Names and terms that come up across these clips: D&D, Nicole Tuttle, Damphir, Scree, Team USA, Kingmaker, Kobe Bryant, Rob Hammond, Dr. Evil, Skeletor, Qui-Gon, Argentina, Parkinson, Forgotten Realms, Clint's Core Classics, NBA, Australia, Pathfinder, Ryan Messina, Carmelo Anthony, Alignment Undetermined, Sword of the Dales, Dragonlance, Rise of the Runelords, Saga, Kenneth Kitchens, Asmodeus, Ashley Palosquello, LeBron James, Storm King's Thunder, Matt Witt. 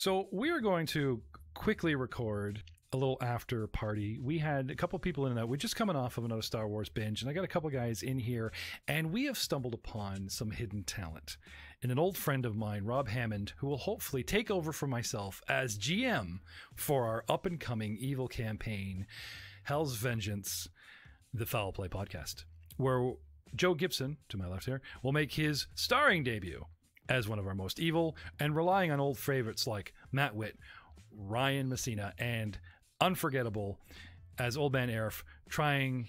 So we're going to quickly record a little after party. We had a couple people in that. We're just coming off of another Star Wars binge, and I got a couple guys in here, and we have stumbled upon some hidden talent in an old friend of mine, Rob Hammond, who will hopefully take over for myself as GM for our up-and-coming evil campaign, Hell's Vengeance, the Foul Play Podcast, where Joe Gibson, to my left here, will make his starring debut as one of our most evil, and relying on old favorites like Matt Witt, Ryan Messina, and unforgettable as Old Man Airf, trying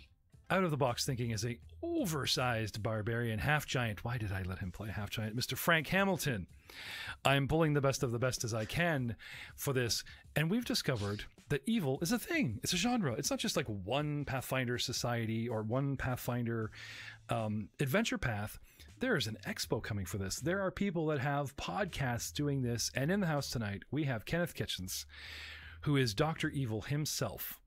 out-of-the-box thinking as a oversized barbarian, half-giant. Why did I let him play half-giant? Mr. Frank Hamilton. I'm pulling the best of the best as I can for this, and we've discovered that evil is a thing. It's a genre. It's not just like one Pathfinder society or one Pathfinder adventure path. There is an expo coming for this. There are people that have podcasts doing this, and in the house tonight, we have Kenneth Kitchens, who is Dr. Evil himself,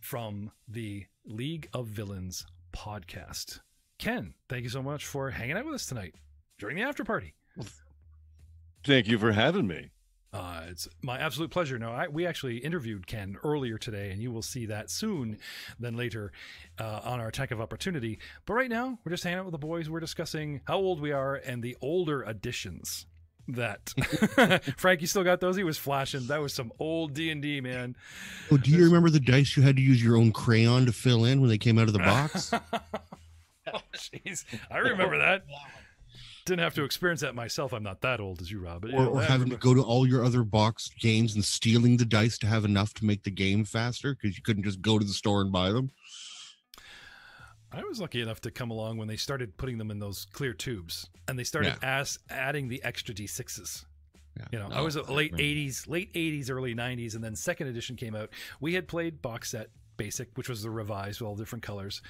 from the League of Villains podcast. Ken, thank you so much for hanging out with us tonight during the after party. Thank you for having me. It's my absolute pleasure. No, we actually interviewed Ken earlier today, and you will see that soon than later on our Attack of Opportunity. But right now, we're just hanging out with the boys. We're discussing how old we are and the older editions. That Frank, you still got those? He was flashing. That was some old D&D, man. Oh, do you remember the dice you had to use your own crayon to fill in when they came out of the box? Oh, jeez, I remember that. Didn't have to experience that myself. I'm not that old as you, Rob. But, or having to go to all your other box games and stealing the dice to have enough to make the game faster because you couldn't just go to the store and buy them. I was lucky enough to come along when they started putting them in those clear tubes, and they started adding the extra D6s. Yeah, you know, no, I was late 80s, early 90s, and then second edition came out. We had played box set basic, which was the revised with all different colors.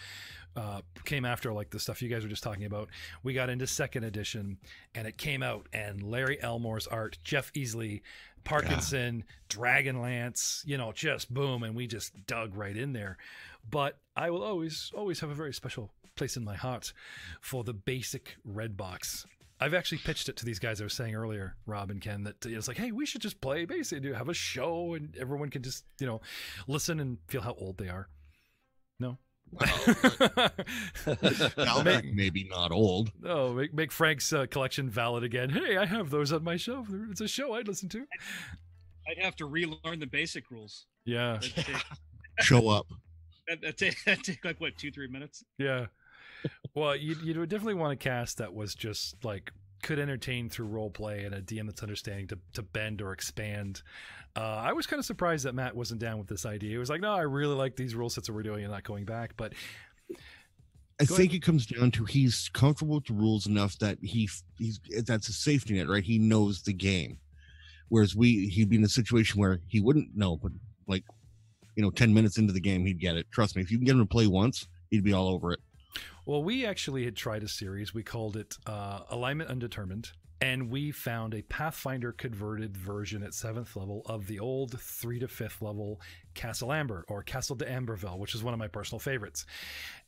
Came after like the stuff you guys were just talking about. We got into second edition, and it came out, and Larry Elmore's art, Jeff Easley, Parkinson, Dragonlance, you know, just boom, and we just dug right in there. But I will always have a very special place in my heart for the basic red box. I've actually pitched it to these guys I was saying earlier, Rob and Ken, that it's like, hey, we should just play basic, have a show, and everyone can just, you know, listen and feel how old they are. No? Well, maybe not old. Oh, make Frank's collection valid again. Hey, I have those on my shelf. It's a show I'd listen to. I'd have to relearn the basic rules. Yeah. Show up. That'd take like, what, 2-3 minutes? Yeah. Well, you would definitely want a cast that was just like could entertain through role play, and a DM that's understanding to bend or expand. I was kind of surprised that Matt wasn't down with this idea. It was like, no, I really like these rule sets that we're doing and not going back. But I think it comes down to he's comfortable with the rules enough that he's that's a safety net, right? He knows the game, whereas he'd be in a situation where he wouldn't know, but like, you know, 10 minutes into the game, he'd get it. Trust me, if you can get him to play once, he'd be all over it. Well, we actually had tried a series. We called it Alignment Undetermined, and we found a Pathfinder converted version at 7th level of the old 3rd to 5th level Castle Amber, or Castle D'Amberville, which is one of my personal favorites.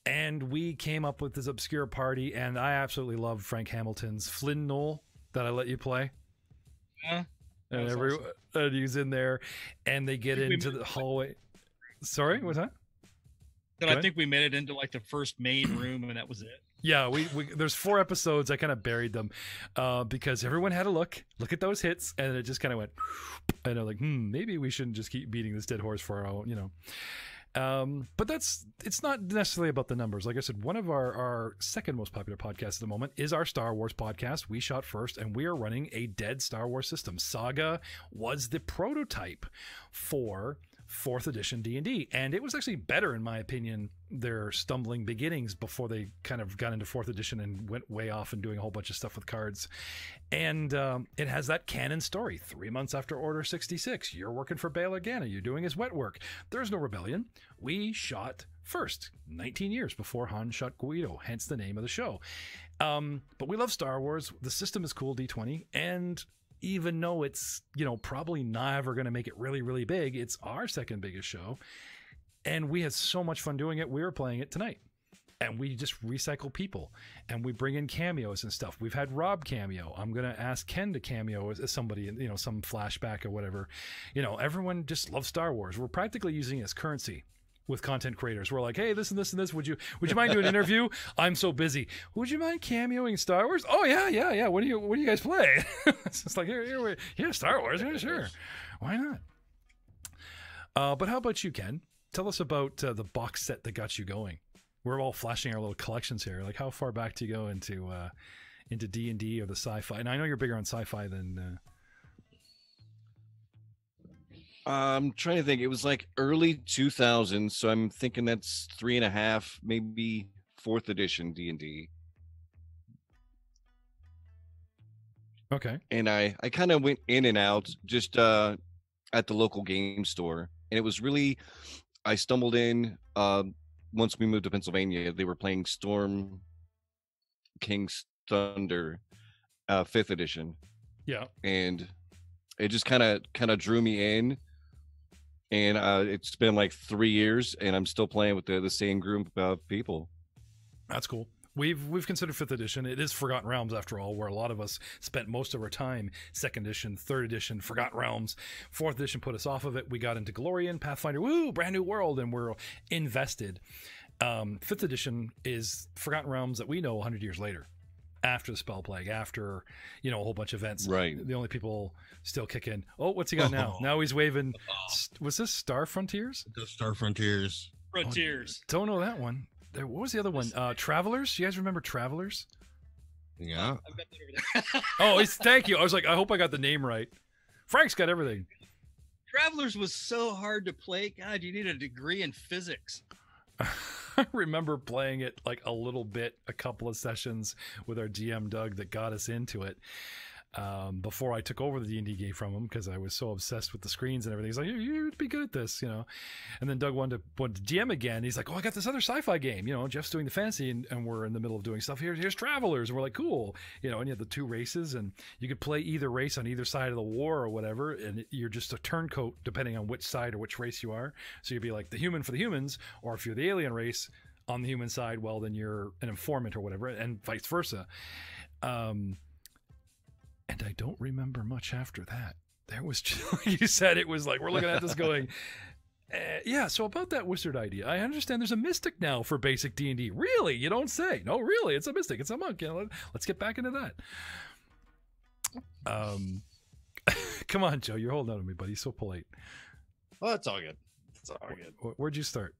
And we came up with this obscure party, and I absolutely love Frank Hamilton's Flynn Knoll that I let you play. Yeah. And everyone he's in there, and they get into the hallway. Sorry, what's that? I think we made it into like the first main room, and that was it. Yeah, we there's 4 episodes. I kind of buried them because everyone had a look at those hits, and it just kind of went. And I'm like, maybe we shouldn't just keep beating this dead horse for our own, you know. But it's not necessarily about the numbers. Like I said, one of our second most popular podcasts at the moment is our Star Wars podcast, We Shot First, and we are running a dead Star Wars system. Saga was the prototype for 4th edition D&D, and it was actually better, in my opinion, their stumbling beginnings before they kind of got into 4th edition and went way off and doing a whole bunch of stuff with cards. And it has that canon story. 3 months after Order 66, you're working for Bail Organa. You're doing his wet work. There's no rebellion. We shot first, 19 years before Han shot Guido, hence the name of the show. But we love Star Wars. The system is cool, D20, and even though it's, you know, probably never going to make it really, really big, it's our second biggest show, and we had so much fun doing it. We were playing it tonight, and we just recycle people, and we bring in cameos and stuff. We've had Rob cameo. I'm going to ask Ken to cameo as somebody, you know, some flashback or whatever. You know, everyone just loves Star Wars. We're practically using it as currency with content creators. We're like, hey, this and this and this. Would you mind doing an interview? I'm so busy. Would you mind cameoing Star Wars? Oh yeah, yeah, yeah. What do you guys play? It's just like, here, Star Wars. Yeah, sure. Why not? But how about you, Ken? Tell us about the box set that got you going. We're all flashing our little collections here. Like, how far back do you go into D&D or the sci-fi? And I know you're bigger on sci-fi than. I'm trying to think. It was like early 2000s, so I'm thinking that's 3.5, maybe 4th edition D&D. Okay. And I kind of went in and out just at the local game store, and it was really I stumbled in once we moved to Pennsylvania. They were playing Storm King's Thunder, 5th edition. Yeah, and it just kind of drew me in. And it's been like 3 years, and I'm still playing with the same group of people. That's cool. We've considered 5th edition. It is Forgotten Realms, after all, where a lot of us spent most of our time. 2nd edition, 3rd edition, Forgotten Realms. 4th edition put us off of it. We got into Glorian, Pathfinder, woo, brand new world, and we're invested. 5th edition is Forgotten Realms that we know 100 years later. After the spell plague, after, you know, a whole bunch of events, right? The only people still kick in. Oh, what's he got now? Now he's waving. Was this Star Frontiers? Star Frontiers. Frontiers. Oh, don't know that one. What was the other one? Travelers. You guys remember Travelers? Yeah. Oh, it's thank you. I was like, I hope I got the name right. Frank's got everything. Travelers was so hard to play. God, you need a degree in physics. I remember playing it like a little bit, a couple of sessions with our DM Doug that got us into it before I took over the D&D game from him because I was so obsessed with the screens and everything. He's like, you'd be good at this, you know. And then Doug wanted to DM again. He's like, oh, I got this other sci-fi game. You know, Jeff's doing the fantasy and we're in the middle of doing stuff. Here's Travelers. And we're like, cool. You know, and you had the two races and you could play either race on either side of the war or whatever. And you're just a turncoat depending on which side or which race you are. So you'd be like the human for the humans, or if you're the alien race on the human side, well, then you're an informant or whatever, and vice versa. And I don't remember much after that. There was, just, like you said, it was like, we're looking at this going, yeah, so about that wizard idea, I understand there's a mystic now for basic D&D. Really? You don't say. No, really, it's a mystic. It's a monk. You know, let's get back into that. Come on, Joe. You're holding out on me, buddy. You're so polite. Well, it's all good. It's all good. Where'd you start?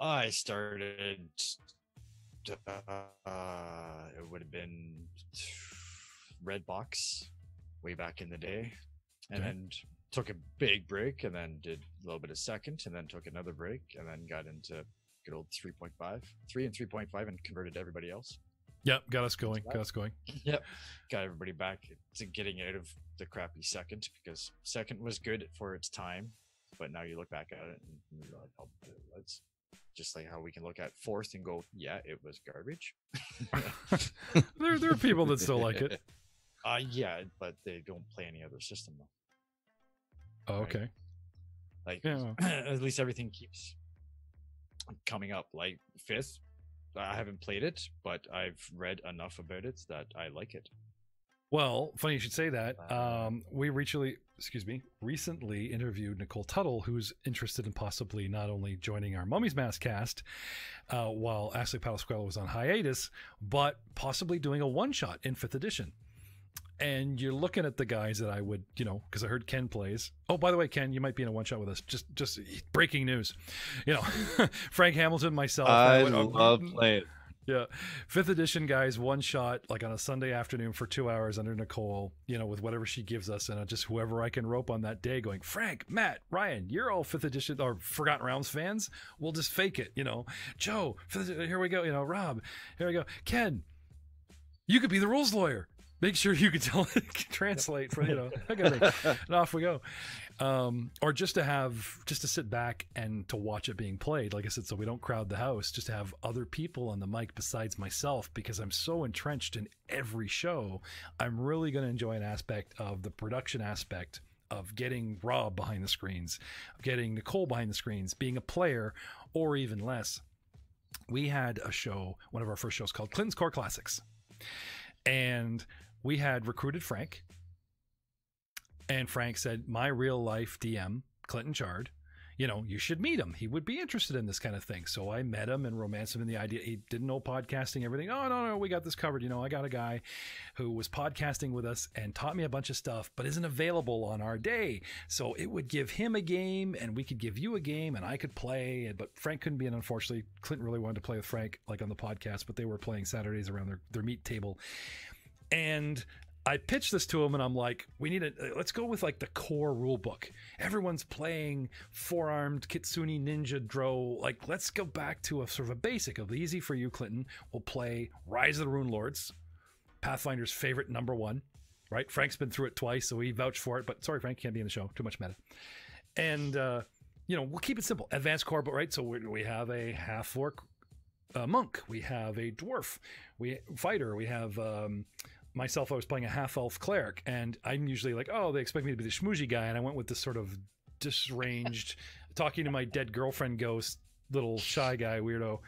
I started... it would have been Red Box way back in the day, and then took a big break, and then did a little bit of second, and then took another break, and then got into good old 3.5, 3 and 3.5, and converted everybody else. Yep, got us going. Got us going. Yep, got everybody back to getting out of the crappy second, because second was good for its time, but now you look back at it and you're like, oh, let's. Just like how we can look at fourth and go, yeah, it was garbage. there are people that still like it. Yeah, but they don't play any other system though. Oh, okay. Right? Like, yeah. At least everything keeps coming up. Like fifth, I haven't played it, but I've read enough about it that I like it. Well, funny you should say that. We recently interviewed Nicole Tuttle, who's interested in possibly not only joining our Mummy's Mask cast while Ashley Palosquello was on hiatus, but possibly doing a one-shot in 5th edition. And you're looking at the guys that I would, you know, because I heard Ken plays. Oh, by the way, Ken, you might be in a one-shot with us. Just breaking news. You know, Frank Hamilton, myself. I love playing. Yeah. 5th edition guys, one shot, like on a Sunday afternoon for 2 hours under Nicole, you know, with whatever she gives us, and just whoever I can rope on that day going, Frank, Matt, Ryan, you're all 5th edition or Forgotten Realms fans. We'll just fake it. You know, Joe, here we go. You know, Rob, here we go. Ken, you could be the rules lawyer. Make sure you can tell it, translate for, you know, that kind of thing. And off we go. Or just to sit back and to watch it being played. Like I said, so we don't crowd the house, just to have other people on the mic besides myself, because I'm so entrenched in every show. I'm really going to enjoy an aspect of the production aspect of getting Rob behind the screens, of getting Nicole behind the screens, being a player, or even less. We had a show, one of our first shows, called Clint's Core Classics. And we had recruited Frank. And Frank said, my real life DM, Clinton Chard, you know, you should meet him. He would be interested in this kind of thing. So I met him and romanced him in the idea. He didn't know podcasting, everything. Oh, no, we got this covered. You know, I got a guy who was podcasting with us and taught me a bunch of stuff, but isn't available on our day. So it would give him a game and we could give you a game and I could play. But Frank couldn't be in, unfortunately. Clinton really wanted to play with Frank, like on the podcast, but they were playing Saturdays around their meat table. And I pitched this to him and I'm like, let's go with like the core rule book. Everyone's playing four-armed Kitsune Ninja Dro. Like, let's go back to a sort of a basic of easy for you, Clinton. We'll play Rise of the Rune Lords, Pathfinder's favorite number one, right? Frank's been through it twice, so he vouched for it, but sorry, Frank, can't be in the show. Too much meta. And, you know, we'll keep it simple. Advanced core, but right? So we have a half-orc monk. We have a dwarf. Fighter. We have... myself, I was playing a half-elf cleric, and I'm usually like, oh, they expect me to be the schmoozy guy, and I went with this sort of disranged, talking to my dead girlfriend ghost, little shy guy weirdo.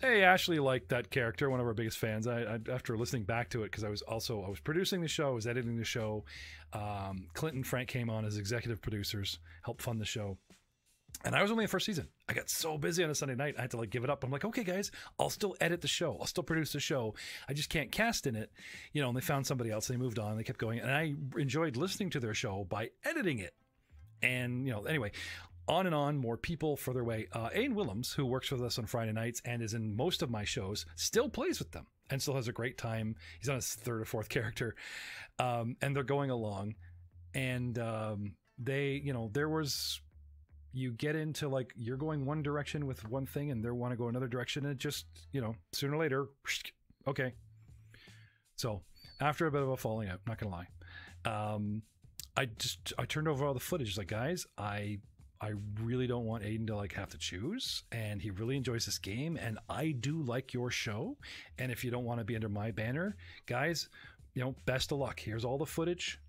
Hey, Ashley liked that character, one of our biggest fans. I after listening back to it, because I was producing the show, I was editing the show. Clinton, Frank came on as executive producers, helped fund the show. And I was only in the first season. I got so busy on a Sunday night, I had to like give it up. I'm like, okay, guys, I'll still edit the show. I'll still produce the show. I just can't cast in it. You know, and they found somebody else. They moved on. They kept going. And I enjoyed listening to their show by editing it. And, you know, anyway, on and on, more people further away. Ayn Willems, who works with us on Friday nights and is in most of my shows, still plays with them and still has a great time. He's on his third or fourth character. And they're going along. And they, you know, there was... you get into like, you're going one direction with one thing and they want to go another direction. And it just, you know, sooner or later, okay. So after a bit of a falling out, not gonna lie. I turned over all the footage. Like, guys, I really don't want Aiden to like have to choose, and he really enjoys this game. And I do like your show. And if you don't want to be under my banner, guys, you know, best of luck. Here's all the footage.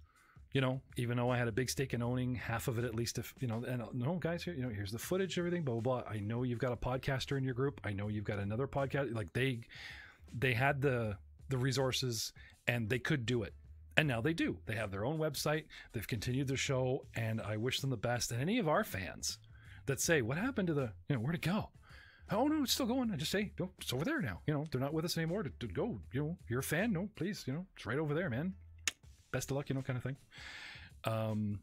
You know, even though I had a big stake in owning half of it, at least, if, you know, and no, guys, you know, here's the footage, everything, blah, blah, blah. I know you've got a podcaster in your group. I know you've got another podcast. Like they had the resources and they could do it. And now they do. They have their own website. They've continued their show, and I wish them the best. And any of our fans that say, what happened to the, you know, where'd it go? Oh, no, it's still going. I just say, no, it's over there now. You know, they're not with us anymore to go, you know, you're a fan. No, please, you know, it's right over there, man. Best of luck, you know, kind of thing.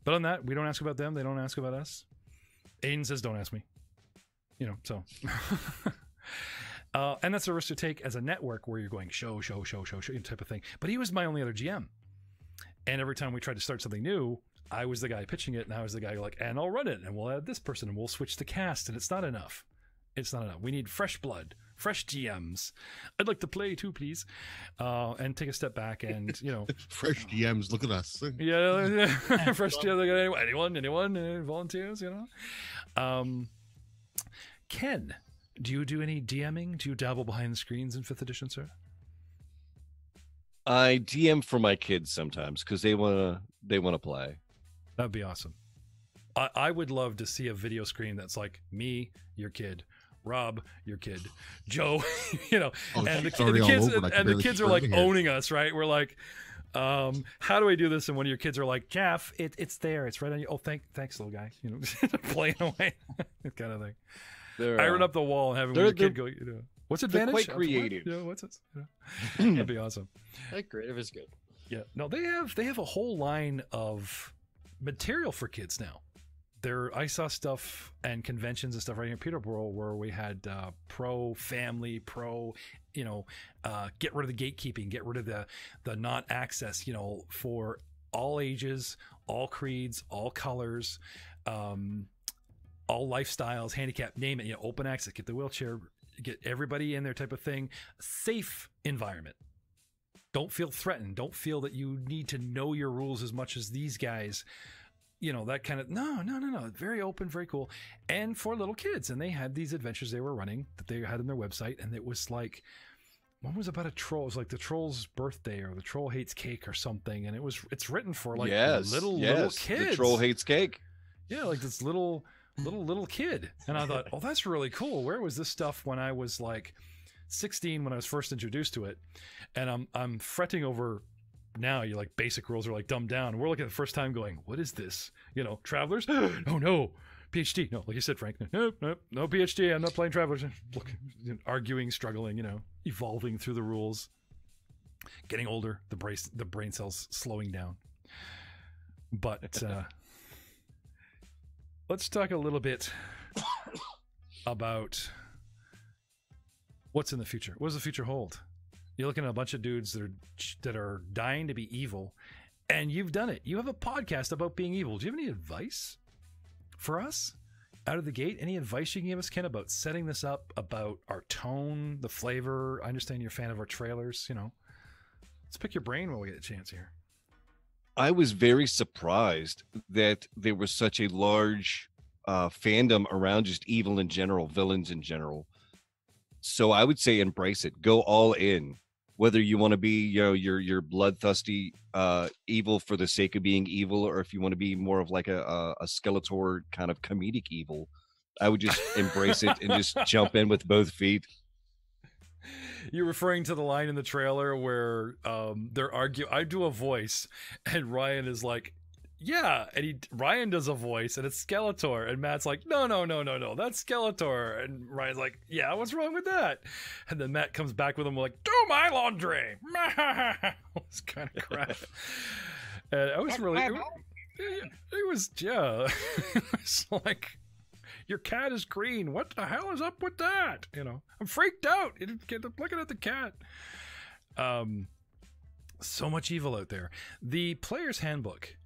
But on that, we don't ask about them. They don't ask about us. Aiden says, don't ask me. You know, so. And that's a risk to take as a network where you're going show type of thing. But he was my only other GM. And every time we tried to start something new, I was the guy pitching it. And I was the guy like, and I'll run it. And we'll add this person. And we'll switch the cast. And it's not enough. It's not enough. We need fresh blood. Fresh GMs. I'd like to play too, please. And take a step back and, you know. Fresh GMs, look at us. Yeah. Fresh GMs. Anyone volunteers, you know? Ken, do you do any DMing? Do you dabble behind the screens in 5th edition, sir? I DM for my kids sometimes because they wanna play. That'd be awesome. I would love to see a video screen that's like me, your kid, Rob, your kid, Joe, you know, and the kids are like owning us, right? We're like, how do I do this? And one of your kids are like, Jeff, it's there, it's right on you. Oh, thanks, little guy, you know, playing away, that kind of thing. Iron up the wall and having your kid go, you know, what's advantage? Quite creative. Yeah, what's it? You know? That'd be awesome. That creative is good. Yeah, no, they have a whole line of material for kids now. I saw stuff and conventions and stuff right here in Peterborough where we had pro family, pro, you know, get rid of the gatekeeping, get rid of the not access, you know, for all ages, all creeds, all colors, all lifestyles, handicap, name it, you know, open access, get the wheelchair, get everybody in there type of thing, safe environment. Don't feel threatened. Don't feel that you need to know your rules as much as these guys. You know, that kind of, no, very open, very cool. And for little kids. And they had these adventures they were running that they had on their website. And it was like, One was about a troll. It was like the troll's birthday or the troll hates cake or something. And it's written for like little kids. The troll hates cake. Yeah, like this little kid. And I thought, oh, that's really cool. Where was this stuff when I was like 16 when I was first introduced to it? And I'm fretting over now. You like basic rules are like dumbed down. We're looking at the first time going, what is this? You know, Travelers? Oh no. PhD. No, like you said, Frank. Nope. No PhD. I'm not playing Travelers. Look, arguing, struggling, you know, evolving through the rules, getting older, the brain cells slowing down. But let's talk a little bit about what's in the future. What does the future hold? You're looking at a bunch of dudes that are dying to be evil, and you've done it. You have a podcast about being evil. Do you have any advice for us out of the gate? Any advice you can give us, Ken, about setting this up, about our tone, the flavor? I understand you're a fan of our trailers, you know. Let's pick your brain when we get a chance here. I was very surprised that there was such a large fandom around just evil in general, villains in general. So I would say embrace it. Go all in. Whether you want to be, you know, your bloodthirsty evil for the sake of being evil, or if you want to be more of like a Skeletor kind of comedic evil, I would just embrace it and just jump in with both feet. You're referring to the line in the trailer where they're arguing. I do a voice, and Ryan is like, "Yeah," and Ryan does a voice, and it's Skeletor, and Matt's like, "No, that's Skeletor," and Ryan's like, "Yeah, what's wrong with that?" And then Matt comes back with him like, "Do my laundry." It's kind of crap. And I was really, it was it's like, your cat is green. What the hell is up with that? You know, I'm freaked out. I'm looking at the cat. So much evil out there. The Player's Handbook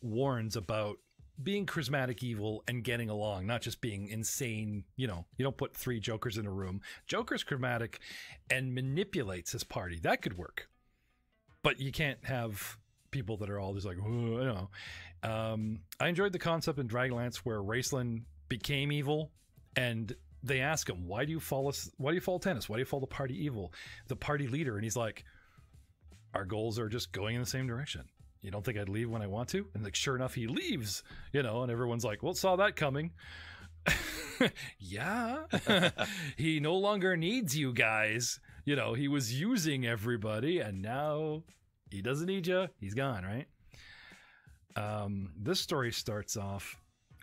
warns about being charismatic evil and getting along, not just being insane. You know, you don't put three jokers in a room. Joker's charismatic and manipulates his party. That could work. But you can't have people that are all just like, oh, you know. I enjoyed the concept in Dragonlance where Raceland became evil, and they ask him, why do you follow tennis, why do you follow the party evil, the party leader? And he's like, our goals are just going in the same direction. You don't think I'd leave when I want to? And like, sure enough, he leaves, you know, and everyone's like, well, saw that coming. Yeah. He no longer needs you guys, you know. He was using everybody, and now he doesn't need you. He's gone, right? This story starts off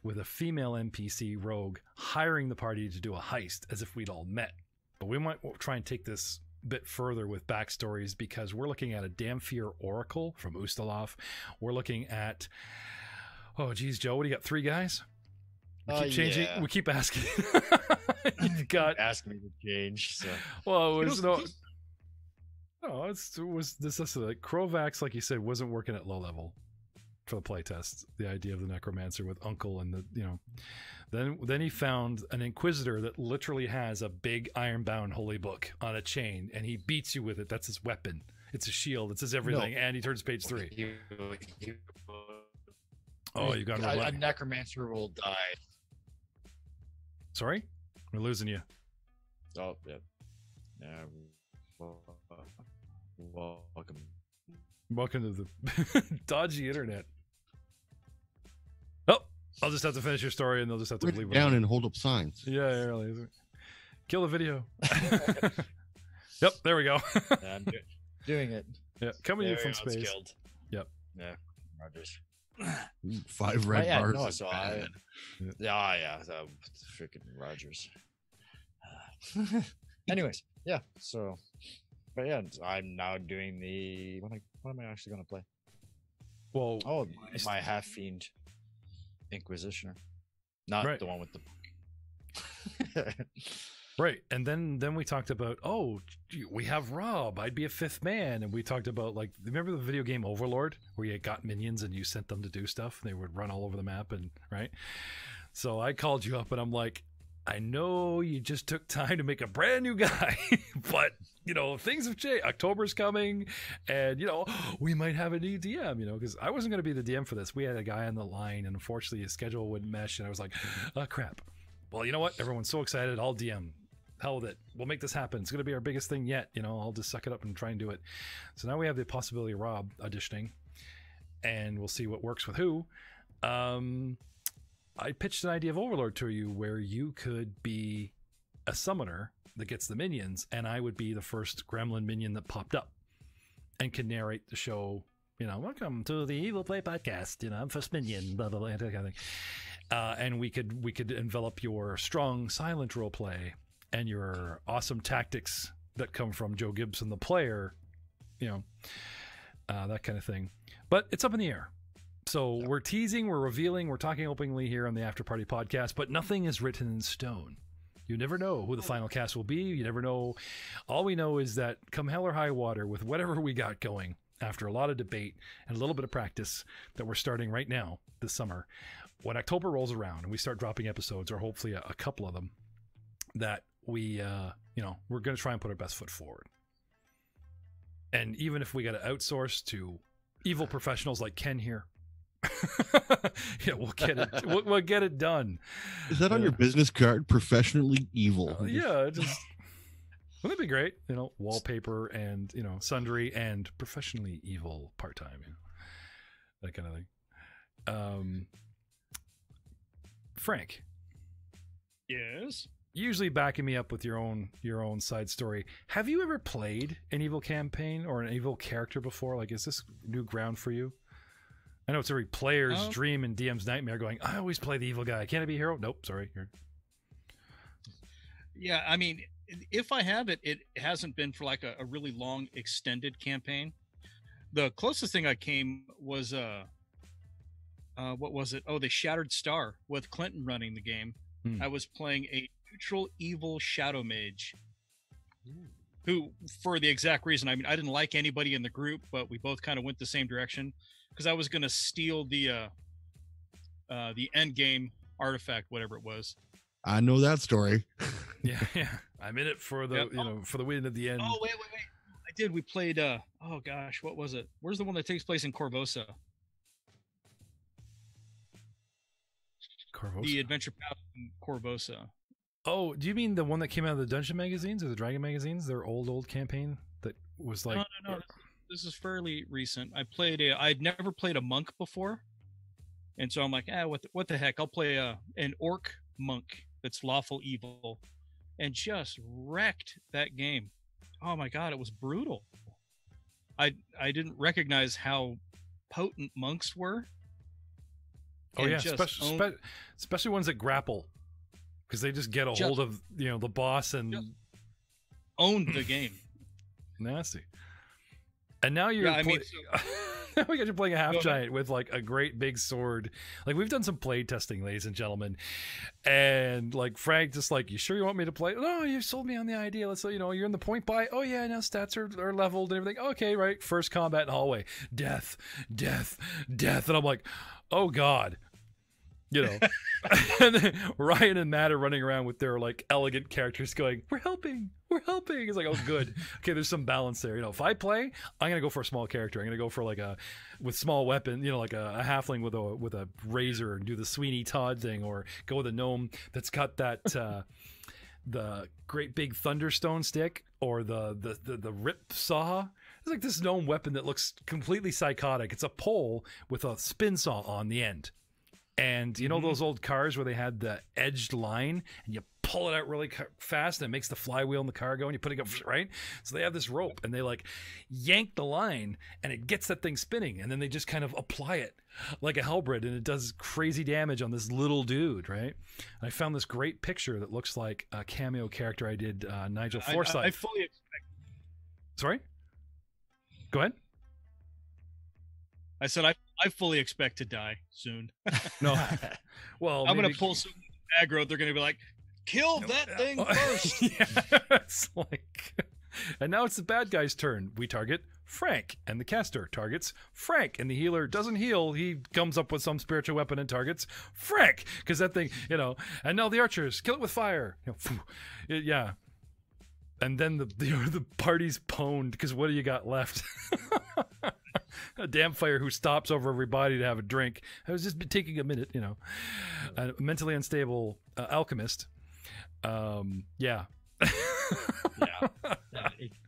with a female NPC rogue hiring the party to do a heist, as if we'd all met. But we might try and take this a bit further with backstories, because we're looking at a Damphir Oracle from Ustaloff. We're looking at, oh geez, Joe, what do you got? Three guys? We keep changing. Yeah. We keep asking. You got asking me to change. So. Well, it was this like Krovax, like you said, wasn't working at low level. For the playtest, the idea of the necromancer with Uncle and the, you know, then he found an inquisitor that literally has a big ironbound holy book on a chain, and he beats you with it. That's his weapon. It's a shield. It's his everything. No. And he turns page 3. Oh, you got him. A necromancer will die. Sorry, we're losing you. Oh yeah. Welcome to the dodgy internet. Oh, I'll just have to finish your story, and they'll just have to leave it down and hold up signs. Yeah, really. Kill the video. Yep, there we go. Yeah, I'm doing it. Yeah, coming in from space. Killed. Yep. Yeah. Rogers. 5 red bars. No, so so freaking Rogers. Anyways, yeah. So. But yeah, I'm now doing the. What am I actually going to play? Well, oh, my half fiend Inquisitioner, not right. The one with the book. Right, and then we talked about, oh, we have Rob. I'd be a fifth man, and we talked about, like, remember the video game Overlord, where you got minions and you sent them to do stuff, and they would run all over the map, and right. So I called you up, and I'm like, I know you just took time to make a brand new guy, but you know, things have changed. October's coming, and you know, we might have a new DM, you know, because I wasn't going to be the DM for this. We had a guy on the line, and unfortunately his schedule wouldn't mesh, and I was like, oh crap. Well, you know what? Everyone's so excited. I'll DM. hell with it. We'll make this happen. It's going to be our biggest thing yet. You know, I'll just suck it up and try and do it. So now we have the possibility of Rob auditioning, and we'll see what works with who. I pitched an idea of Overlord to you where you could be a summoner that gets the minions, and I would be the first gremlin minion that popped up and can narrate the show. You know, welcome to the Evil Play Podcast. You know, I'm first minion, blah, blah, blah, that kind of thing. And we could envelop your strong silent role play and your awesome tactics that come from Joe Gibson, the player, you know, that kind of thing. But it's up in the air. So we're teasing, we're revealing, we're talking openly here on the After Party Podcast, but nothing is written in stone. You never know who the final cast will be. You never know. All we know is that come hell or high water, with whatever we got going, after a lot of debate and a little bit of practice that we're starting right now this summer, when October rolls around and we start dropping episodes, or hopefully a couple of them, that we, you know, we're going to try and put our best foot forward. And even if we got to outsource to evil professionals like Ken here, yeah, we'll get it done. Is that on your business card? Professionally evil. Yeah, just wouldn't it be great? You know, wallpaper and, you know, sundry and professionally evil part time, you know, that kind of thing. Frank. Yes. Usually backing me up with your own side story. Have you ever played an evil campaign or an evil character before? Like, is this new ground for you? I know it's every player's dream and DM's nightmare going, I always play the evil guy. Can't I be a hero? Nope, sorry. Yeah, I mean, if I have it, it hasn't been for like a really long extended campaign. The closest thing I came was, what was it? Oh, the Shattered Star with Clinton running the game. Hmm. I was playing a neutral evil shadow mage. Ooh. Who, for the exact reason, I mean, I didn't like anybody in the group, but we both kind of went the same direction, because I was going to steal the end game artifact, whatever it was. I know that story. yeah. I'm in it for the, you know, for the win at the end. Oh, wait. I did. We played, oh gosh, what was it? Where's the one that takes place in Corvosa? The Adventure Path in Corvosa. Oh, do you mean the one that came out of the Dungeon magazines or the Dragon magazines? Their old campaign that was like... No. This is fairly recent. I'd never played a monk before, and so I'm like, what the heck? I'll play an orc monk that's lawful evil, and just wrecked that game. Oh my god, it was brutal. I didn't recognize how potent monks were. Oh yeah, especially ones that grapple, because they just get a hold of, you know, the boss and owned the game. Nasty. And now you're now we got you playing a half giant with like a great big sword. Like, we've done some play testing, ladies and gentlemen, and like Frank just like, you sure you want me to play? No, you sold me on the idea. Let's, you know, you're in the point buy. Oh yeah, now stats are leveled and everything. Okay, right. First combat in hallway, death, and I'm like, oh god. You know, and then Ryan and Matt are running around with their like elegant characters going, we're helping. It's like, oh, good. Okay, there's some balance there. You know, if I play, I'm going to go for a small character. I'm going to go for like with small weapon, you know, like a halfling with a razor and do the Sweeney Todd thing, or go with a gnome that's got that, the great big thunderstone stick, or the rip saw. It's like this gnome weapon that looks completely psychotic. It's a pole with a spin saw on the end. And you know those old cars where they had the edged line and you pull it out really fast and it makes the flywheel in the car go and you put it up, right? So they have this rope and they like yank the line and it gets that thing spinning, and then they just kind of apply it like a halberd and it does crazy damage on this little dude, right? And I found this great picture that looks like a cameo character I did, Nigel Forsyth. I fully expect... Sorry? Go ahead. I said I fully expect to die soon. No. Well, I'm going to pull some aggro. They're going to be like, kill that thing first. Yeah. It's like, and now it's the bad guy's turn. We target Frank, and the caster targets Frank, and the healer doesn't heal. He comes up with some spiritual weapon and targets Frank, because that thing, you know, and now the archers kill it with fire. You know, yeah. And then the party's pwned, because what do you got left? A damnfire who stops over everybody to have a drink. I was just taking a minute, you know. A mentally unstable alchemist. Yeah.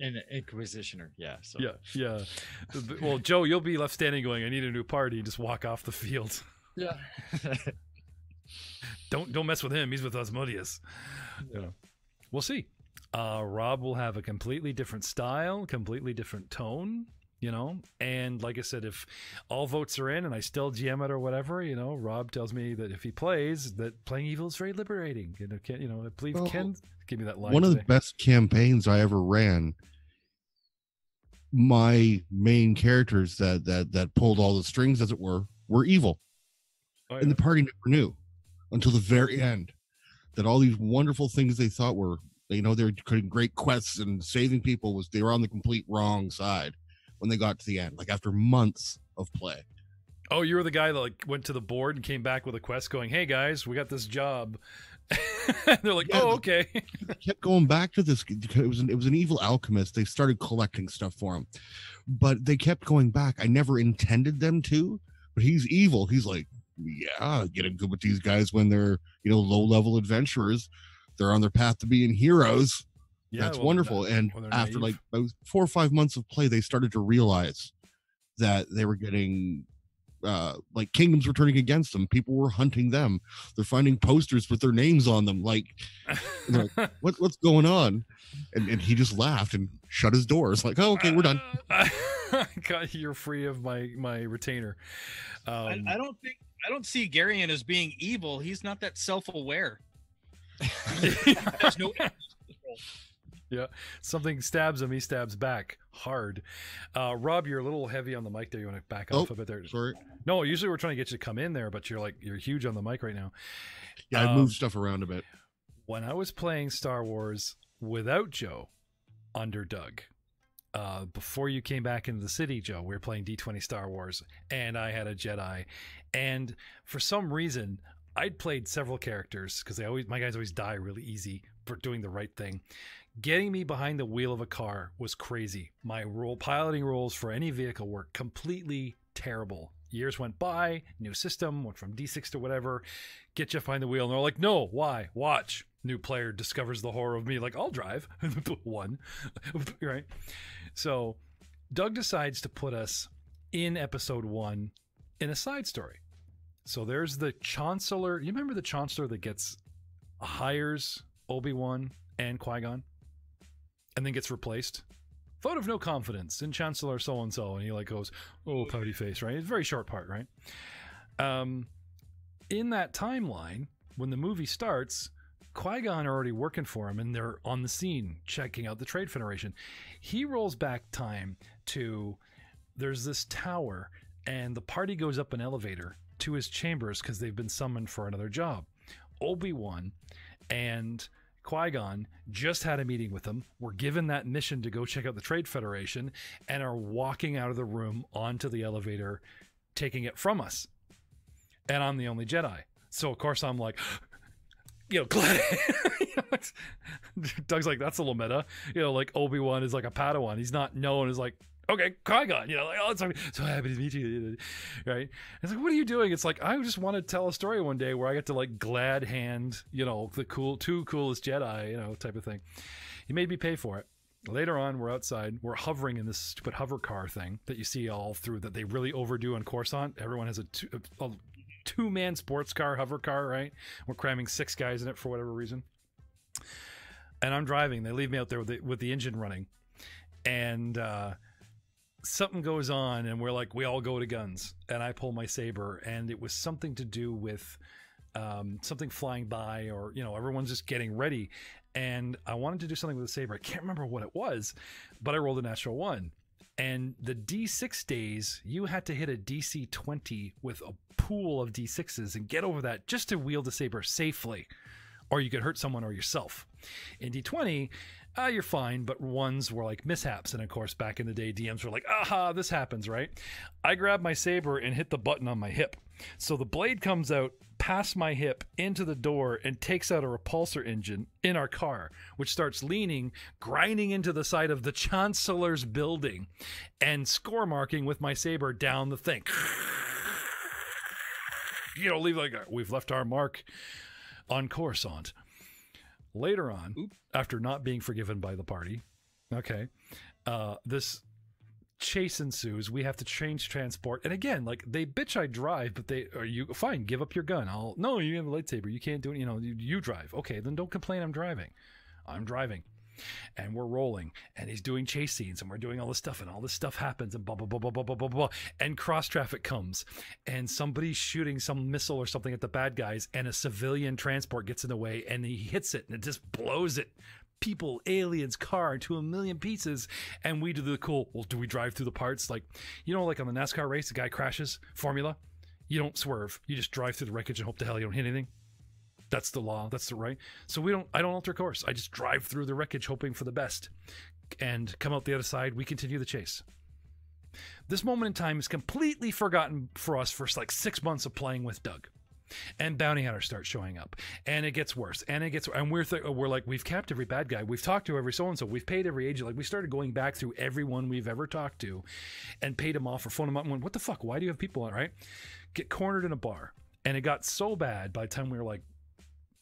An inquisitioner. Yeah. Well, Joe, you'll be left standing going, I need a new party. Just walk off the field. Yeah. Don't mess with him. He's with Asmodeus. Yeah. Yeah. We'll see. Rob will have a completely different style, completely different tone, you know. And like I said, if all votes are in and I still GM it or whatever, you know, Rob tells me that if he plays, that playing evil is very liberating. You know, I believe Ken give me that line. One of the best campaigns I ever ran. My main characters that pulled all the strings, as it were evil, and the party never knew until the very end that all these wonderful things they thought were, you know, they're doing great quests and saving people, was they were on the complete wrong side when they got to the end, like after months of play. Oh, you were the guy that like went to the board and came back with a quest going, "Hey guys, we got this job." They're like, yeah, "Oh, okay." They kept going back to this. It was an evil alchemist. They started collecting stuff for him, but they kept going back. I never intended them to, but he's evil. He's like, yeah, getting good with these guys when they're, you know, low-level adventurers. They're on their path to being heroes. Yeah, that's wonderful. And after naive, like 4 or 5 months of play, they started to realize that they were getting, like, kingdoms were turning against them. People were hunting them. They're finding posters with their names on them. Like, you know, what's going on? And he just laughed and shut his doors. Like, oh, okay, we're done. God, you're free of my retainer. I don't see Glorian as being evil. He's not that self-aware. There's no control. Yeah, something stabs him, he stabs back hard. Rob, you're a little heavy on the mic there. You want to back off a bit there? Sorry. No, usually we're trying to get you to come in there, but you're huge on the mic right now. Yeah, I move stuff around a bit. When I was playing Star Wars without Joe, under Doug, before you came back into the city, Joe, we were playing D20 Star Wars, and I had a Jedi, and for some reason, I'd played several characters because my guys always die really easy for doing the right thing. Getting me behind the wheel of a car was crazy. My piloting roles for any vehicle were completely terrible. Years went by, new system, went from D6 to whatever. Get you behind the wheel, and they're like, no, why? Watch. New player discovers the horror of me, like, I'll drive. One. Right? So Doug decides to put us in episode 1 in a side story. So there's the Chancellor. You remember the Chancellor that hires Obi-Wan and Qui-Gon and then gets replaced? Vote of no confidence in Chancellor so-and-so. And he like goes, oh, pouty face, right? It's a very short part, right? In that timeline, when the movie starts, Qui-Gon are already working for him and they're on the scene checking out the Trade Federation. He rolls back time to there's this tower and the party goes up an elevator to his chambers because they've been summoned for another job. Obi-Wan and Qui-Gon just had a meeting with them, were given that mission to go check out the Trade Federation, and are walking out of the room onto the elevator, taking it from us. And I'm the only Jedi. So, of course, I'm like, you know, Doug's like, that's a little meta. You know, like, Obi-Wan is like a Padawan. He's not known as like, okay, Qui-Gon, you know, like, oh, it's so happy to meet you, right? It's like, what are you doing? It's like, I just want to tell a story one day where I get to like glad hand, you know, the two coolest Jedi, you know, type of thing. He made me pay for it. Later on, we're outside, we're hovering in this stupid hover car thing that you see all through that they really overdo on Coruscant. Everyone has a two-man sports car, hover car, right? We're cramming 6 guys in it for whatever reason. And I'm driving. They leave me out there with the engine running. And, something goes on and we're like, we all go to guns, and I pull my saber, and it was something to do with something flying by, or, you know, everyone's just getting ready, and I wanted to do something with the saber. I can't remember what it was, but I rolled a natural 1, and the D6 days, you had to hit a DC 20 with a pool of D6s and get over that just to wield the saber safely, or you could hurt someone or yourself. In D20, you're fine, but 1s were like mishaps. And of course, back in the day, DMs were like, aha, this happens, right? I grabbed my saber and hit the button on my hip. So the blade comes out past my hip into the door and takes out a repulsor engine in our car, which starts leaning, grinding into the side of the Chancellor's building and score marking with my saber down the thing. You know, leave like, we've left our mark on Coruscant. Later on, after not being forgiven by the party, this chase ensues. We have to change transport. And again, like, they bitch I drive, but they are you fine, give up your gun. No, you have a lightsaber. You can't do it. You know, you drive. Okay, then don't complain I'm driving. I'm driving. And we're rolling, and he's doing chase scenes, and we're doing all this stuff, and all this stuff happens, and blah, blah, blah, blah, blah, blah, blah, blah, and cross traffic comes, and somebody's shooting some missile or something at the bad guys, and a civilian transport gets in the way, and he hits it, and it just blows it. People, aliens, car to a million pieces, and we do the cool, well, do we drive through the parts? Like, you know, like on the NASCAR race, the guy crashes, formula, you don't swerve. You just drive through the wreckage and hope to hell you don't hit anything. That's the law. That's the right. So I don't alter course. I just drive through the wreckage hoping for the best and come out the other side. We continue the chase. This moment in time is completely forgotten for us for like 6 months of playing with Doug, and bounty hunters start showing up, and it gets worse and it gets, and we're like, we've capped every bad guy. We've talked to every so-and-so. We've paid every agent. Like, we started going back through everyone we've ever talked to and paid them off or phoned them up and went, what the fuck? Why do you have people on, right? Get cornered in a bar. And it got so bad by the time we were like,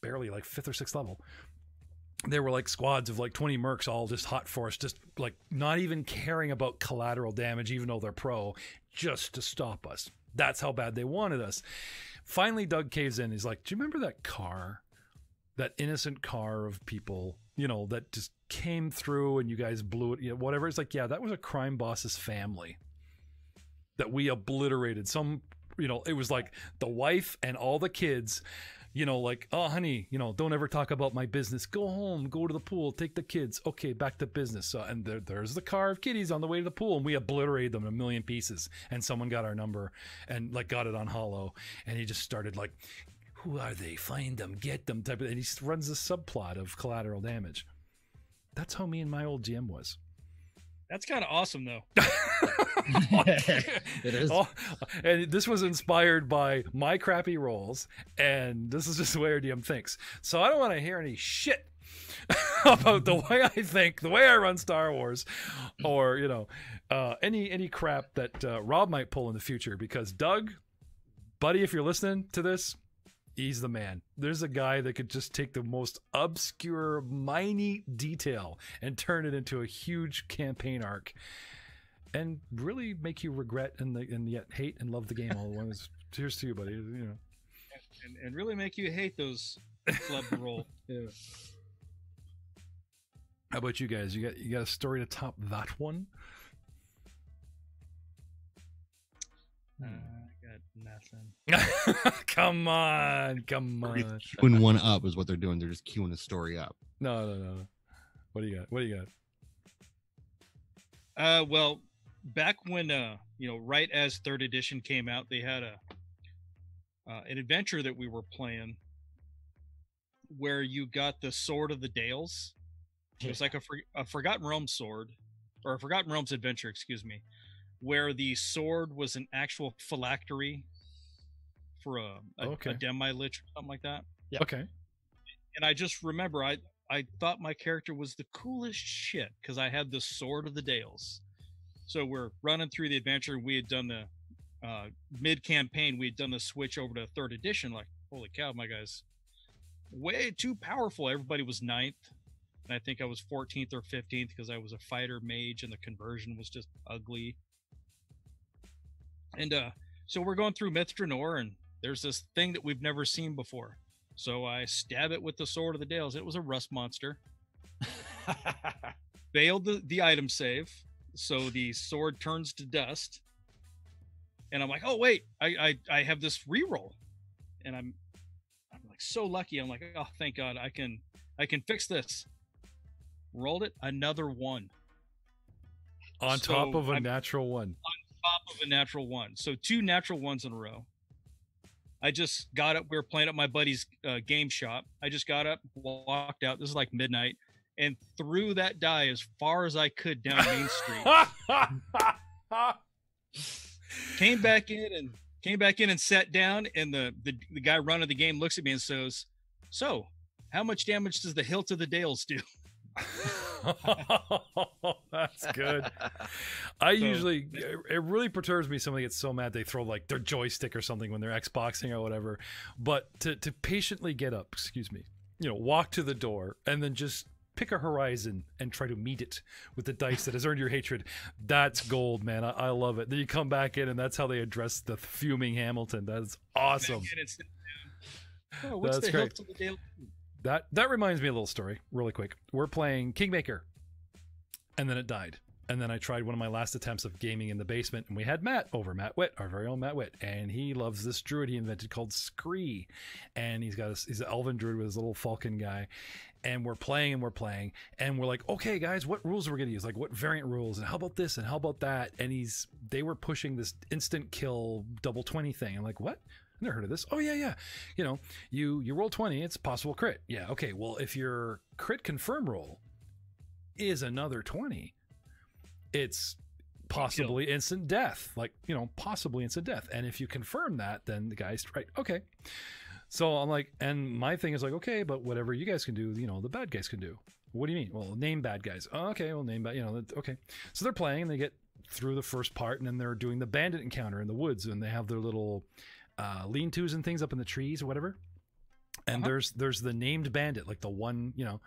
barely like 5th or 6th level, there were like squads of like 20 mercs all just hot for us, just like not even caring about collateral damage, even though they're pro, just to stop us. That's how bad they wanted us. Finally, Doug caves in. He's like, do you remember that car, that innocent car of people, you know, that just came through and you guys blew it, you know, whatever. It's like, yeah, that was a crime boss's family that we obliterated. Some, you know, it was like the wife and all the kids. You know, like, oh, honey, you know, don't ever talk about my business. Go home, go to the pool, take the kids. Okay, back to business. So, and there's the car of kitties on the way to the pool, and we obliterated them in a million pieces. And someone got our number and, like, got it on hollow. And he just started, like, who are they? Find them, get them. Type of, and he runs a subplot of collateral damage. That's how me and my old GM was. That's kind of awesome, though. It is. Oh, and this was inspired by my crappy rolls, and this is just the way our DM thinks. So I don't want to hear any shit about the way I think, the way I run Star Wars, or, you know, any crap that Rob might pull in the future. Because Doug, buddy, if you're listening to this, he's the man. There's a guy that could just take the most obscure, minute detail and turn it into a huge campaign arc, and really make you regret and yet hate and love the game all the way. Cheers to you, buddy. You know, and really make you hate those club roll. Yeah. How about you guys? You got a story to top that one? Nothing. come on. Queuing one up is what they're doing. They're just queuing a story up. No. What do you got? Well, back when you know, right as 3rd edition came out, they had a an adventure that we were playing where you got the Sword of the Dales. It was like a Forgotten Realms sword, or a Forgotten Realms adventure, excuse me, where the sword was an actual phylactery for a demi-lich or something like that. Yeah. Okay. And I just remember I thought my character was the coolest shit because I had the Sword of the Dales. So we're running through the adventure. We had done the mid-campaign. We had done the switch over to 3rd edition. Like, holy cow, my guy's way too powerful. Everybody was 9th. And I think I was 14th or 15th because I was a fighter mage and the conversion was just ugly. And so we're going through Mithranor, and there's this thing that we've never seen before. So I stab it with the Sword of the Dales. It was a rust monster. Failed the item save, so the sword turns to dust. And I'm like, oh wait, I have this reroll, and I'm like so lucky. I'm like, oh thank God, I can fix this. Rolled it, another one. On top of a natural one. Top of a natural one, so 2 natural ones in a row. I just got up. We were playing at my buddy's game shop. I just got up, walked out. This is like midnight, and threw that die as far as I could down Main Street. Came back in and sat down. And the guy running the game looks at me and says, "So, how much damage does the hilt of the Dales do?" That's good. It really perturbs me. Somebody gets so mad they throw like their joystick or something when they're Xboxing or whatever. But to patiently get up, excuse me, you know, walk to the door and then just pick a horizon and try to meet it with the dice that has earned your hatred. That's gold, man. I love it. Then you come back in and that's how they address the fuming Hamilton. That's awesome. Oh, what's that's the great. To the Dale? That reminds me of a little story really quick. We're playing Kingmaker and then it died. And then I tried one of my last attempts of gaming in the basement, and we had Matt over, Matt Witt, our very own Matt Witt, and he loves this druid he invented called Scree, and he's an elven druid with his little falcon guy, and we're playing, and we're like, okay, guys, what rules are we gonna use? Like, what variant rules, and how about this, and how about that? And they were pushing this instant kill double 20 thing. I'm like, what? I've never heard of this. Oh yeah, you know, you roll 20, it's possible crit. Yeah, okay. Well, if your crit confirm roll is another 20. It's possibly instant death, like, you know, possibly instant death. And if you confirm that, then the guy's right. Okay. So I'm like, and my thing is like, okay, but whatever you guys can do, you know, the bad guys can do. What do you mean? Well, name bad guys. Oh, okay. Well, name bad, you know, okay. So they're playing and they get through the first part and then they're doing the bandit encounter in the woods and they have their little lean-tos and things up in the trees or whatever. And there's the named bandit, like the one, you know,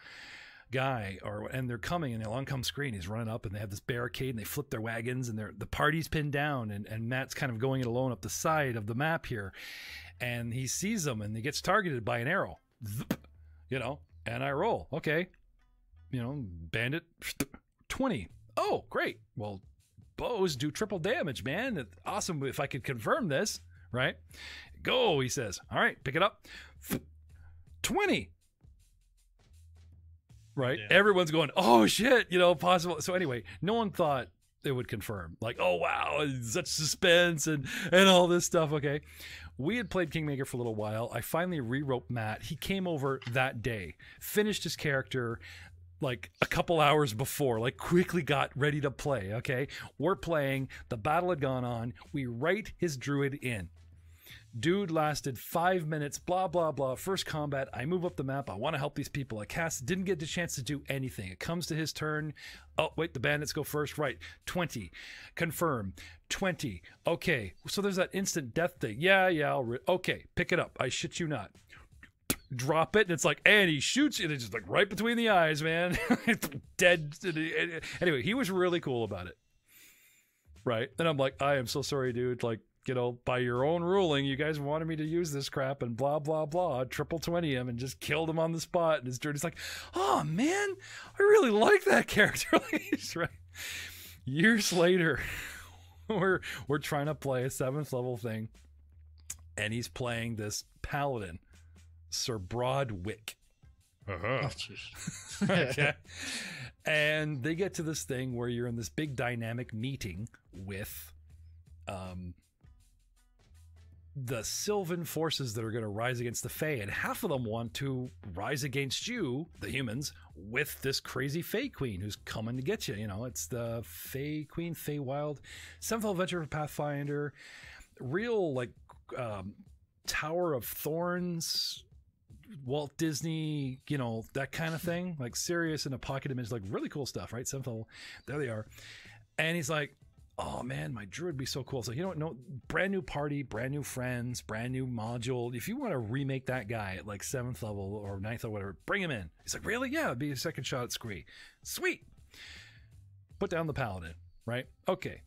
guy, or and they're coming and along comes Screen. He's running up and they have this barricade and they flip their wagons and the party's pinned down and Matt's kind of going it alone up the side of the map here, and he sees them and he gets targeted by an arrow, you know, and I roll, okay, you know, bandit 20. Oh great, well, bows do triple damage, man. It's awesome if I could confirm this, right? Go, he says. All right, pick it up. 20. Right. Yeah. Everyone's going, oh shit, you know, possible. So anyway, no one thought it would confirm, like, oh wow, such suspense and all this stuff. Okay. We had played Kingmaker for a little while. I finally rewrote Matt. He came over that day, finished his character like a couple hours before, like quickly got ready to play. Okay. We're playing. The battle had gone on. We write his druid in. Dude lasted 5 minutes, blah, blah, blah. First combat, I move up the map. I want to help these people. I cast, didn't get the chance to do anything. It comes to his turn. Oh, wait, the bandits go first. Right, 20. Confirm, 20. Okay, so there's that instant death thing. Yeah, okay, pick it up. I shit you not. Drop it, and it's like, and he shoots you. It's just like right between the eyes, man. Dead. Anyway, he was really cool about it. Right, and I'm like, I am so sorry, dude. Like, you know, by your own ruling, you guys wanted me to use this crap and blah, blah, blah, triple 20 him and just killed him on the spot. And his dude is like, oh man, I really like that character. Right. Years later, we're trying to play a 7th level thing. And he's playing this paladin, Sir Broadwick. Uh-huh. Okay. And they get to this thing where you're in this big dynamic meeting with, the Sylvan forces that are going to rise against the Fae, and half of them want to rise against you, the humans, with this crazy Fae Queen who's coming to get you. You know, it's the Fae Queen, Fae Wild, 7th level adventure for Pathfinder, real like Tower of Thorns, Walt Disney, you know, that kind of thing, like serious in a pocket image, like really cool stuff, right? 7th level, there they are, and he's like, oh man, my druid would be so cool. So you don't know, brand new party, brand new friends, brand new module. If you want to remake that guy at like 7th level or 9th or whatever, bring him in. He's like, really? Yeah, it'd be a second shot at Scree. Sweet. Put down the paladin, right? Okay.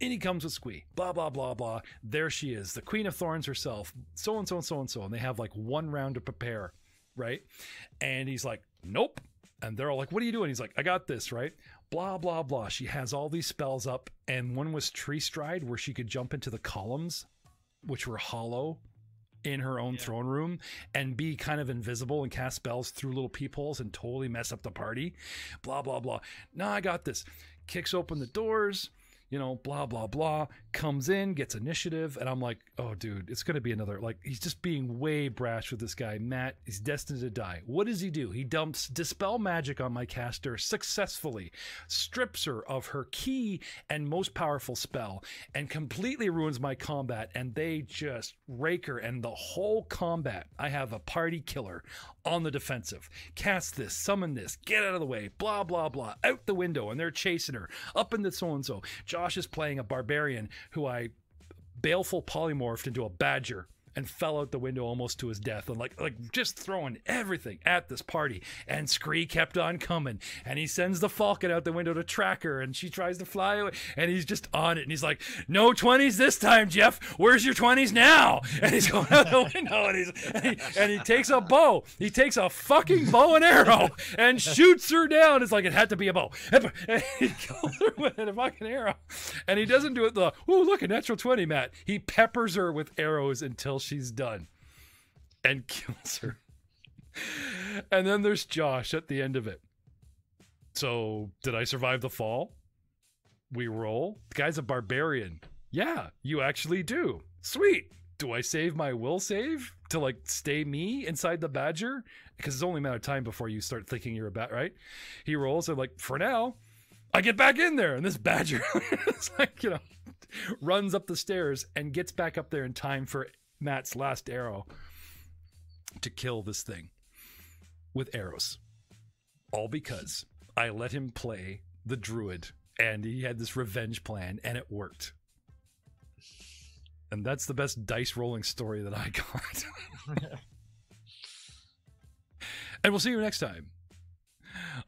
And he comes with Scree. Blah, blah, blah, blah. There she is, the Queen of Thorns herself. So and so and so and so. And they have like one round to prepare, right? And he's like, nope. And they're all like, what are you doing? He's like, I got this, right? Blah, blah, blah. She has all these spells up, and one was Tree Stride, where she could jump into the columns, which were hollow in her own throne room, and be kind of invisible and cast spells through little peepholes and totally mess up the party. Blah, blah, blah. Nah, I got this. Kicks open the doors, you know, blah, blah, blah. Comes in, gets initiative, and I'm like, oh, dude, it's going to be another. Like, he's just being way brash with this guy. Matt is destined to die. What does he do? He dumps Dispel Magic on my caster successfully, strips her of her key and most powerful spell, and completely ruins my combat, and they just rake her, and the whole combat, I have a party killer on the defensive. Cast this, summon this, get out of the way, blah, blah, blah, out the window, and they're chasing her, up in the so-and-so. Josh is playing a barbarian who I baleful polymorphed into a badger and fell out the window almost to his death, and like just throwing everything at this party. And Scree kept on coming, and he sends the falcon out the window to track her, and she tries to fly away, and he's just on it, and he's like, no 20s this time, Jeff, where's your 20s now? And he's going out the window, and he takes a bow, he takes a fucking bow and arrow and shoots her down. It's like, it had to be a bow, and he kills her with a fucking arrow. And he doesn't do it the, oh look, a natural 20, Matt. He peppers her with arrows until she's done and kills her. And then there's Josh at the end of it. So, did I survive the fall? We roll. The guy's a barbarian. Yeah, you actually do. Sweet. Do I save my will save to like stay me inside the badger? Because it's only a matter of time before you start thinking you're a bat, right? He rolls. I'm like, for now, I get back in there. And this badger it's like, you know, runs up the stairs and gets back up there in time for Matt's last arrow to kill this thing with arrows. All because I let him play the druid and he had this revenge plan and it worked. And that's the best dice rolling story that I got. And we'll see you next time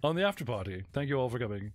on the After Party. Thank you all for coming.